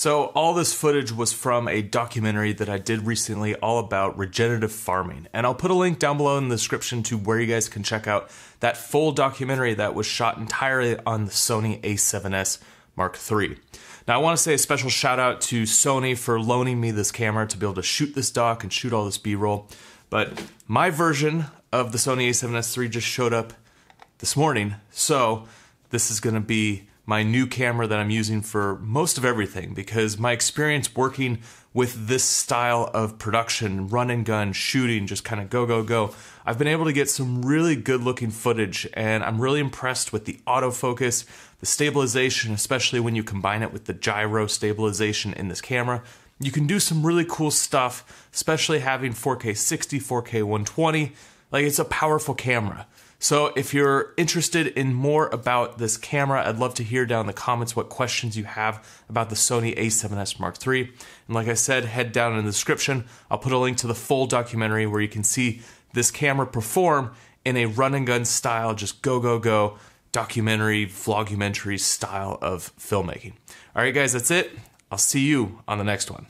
So all this footage was from a documentary that I did recently all about regenerative farming, and I'll put a link down below in the description to where you guys can check out that full documentary that was shot entirely on the Sony A7S Mark III. Now I want to say a special shout out to Sony for loaning me this camera to be able to shoot this doc and shoot all this B-roll, but my version of the Sony A7S III just showed up this morning, so this is going to be my new camera that I'm using for most of everything, because my experience working with this style of production, run and gun, shooting, just kind of go, go, go, I've been able to get some really good looking footage, and I'm really impressed with the autofocus, the stabilization, especially when you combine it with the gyro stabilization in this camera. You can do some really cool stuff, especially having 4K 60, 4K 120, like it's a powerful camera. So if you're interested in more about this camera, I'd love to hear down in the comments what questions you have about the Sony A7S Mark III. And like I said, head down in the description. I'll put a link to the full documentary where you can see this camera perform in a run and gun style, just go, go, go, documentary, vlogumentary style of filmmaking. All right, guys, that's it. I'll see you on the next one.